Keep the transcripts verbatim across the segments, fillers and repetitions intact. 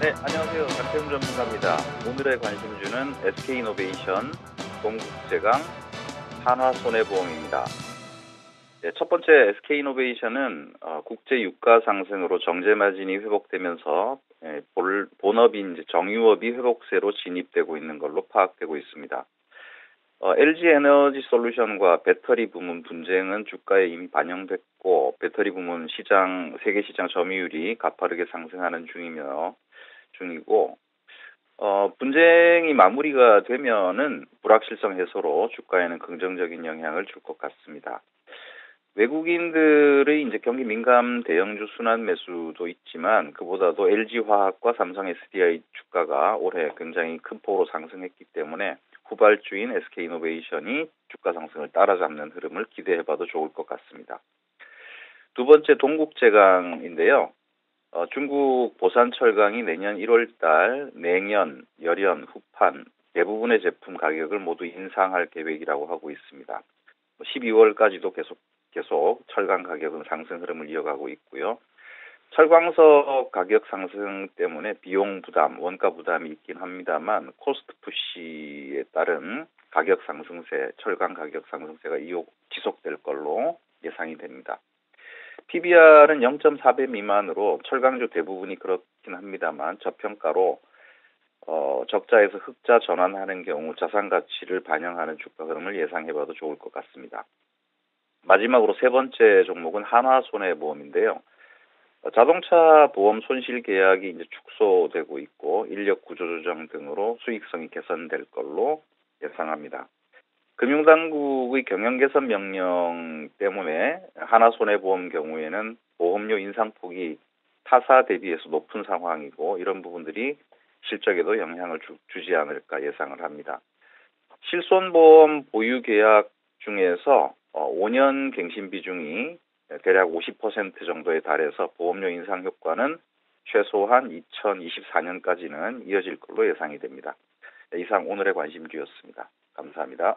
네, 안녕하세요. 강태웅 전문가입니다. 오늘의 관심주는 에스케이이노베이션, 동국제강, 한화손해보험입니다. 네, 첫 번째 에스케이이노베이션은 어, 국제 유가 상승으로 정제 마진이 회복되면서 예, 볼, 본업인 이제 정유업이 회복세로 진입되고 있는 걸로 파악되고 있습니다. 어, 엘지에너지솔루션과 배터리 부문 분쟁은 주가에 이미 반영됐고 배터리 부문 시장 세계 시장 점유율이 가파르게 상승하는 중이며 중이고 어, 분쟁이 마무리가 되면은 불확실성 해소로 주가에는 긍정적인 영향을 줄 것 같습니다. 외국인들의 이제 경기 민감 대형주 순환 매수도 있지만 그보다도 엘지화학과 삼성 에스디아이 주가가 올해 굉장히 큰 폭으로 상승했기 때문에 후발주인 에스케이이노베이션이 주가 상승을 따라잡는 흐름을 기대해봐도 좋을 것 같습니다. 두 번째 동국제강인데요. 어, 중국 보산철강이 내년 일월 달 냉연, 열연, 후판 대부분의 제품 가격을 모두 인상할 계획이라고 하고 있습니다. 십이월까지도 계속 계속 철강 가격은 상승 흐름을 이어가고 있고요. 철광석 가격 상승 때문에 비용 부담, 원가 부담이 있긴 합니다만 코스트 푸시에 따른 가격 상승세, 철강 가격 상승세가 지속될 걸로 예상이 됩니다. 피비알은 영점사 배 미만으로 철강주 대부분이 그렇긴 합니다만 저평가로 어, 적자에서 흑자 전환하는 경우 자산 가치를 반영하는 주가 흐름을 예상해봐도 좋을 것 같습니다. 마지막으로 세 번째 종목은 한화손해보험인데요. 자동차 보험 손실 계약이 이제 축소되고 있고 인력 구조 조정 등으로 수익성이 개선될 걸로 예상합니다. 금융당국의 경영 개선 명령 때문에 한화손해보험 경우에는 보험료 인상폭이 타사 대비해서 높은 상황이고 이런 부분들이 실적에도 영향을 주, 주지 않을까 예상을 합니다. 실손보험 보유 계약 중에서 오 년 갱신 비중이 대략 오십 퍼센트 정도에 달해서 보험료 인상 효과는 최소한 이천이십사 년까지는 이어질 걸로 예상이 됩니다. 이상 오늘의 관심주였습니다. 감사합니다.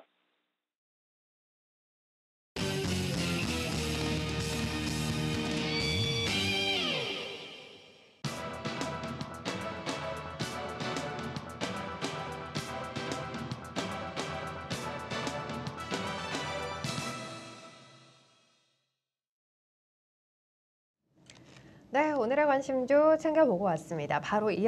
네, 오늘의 관심주 챙겨보고 왔습니다. 바로 이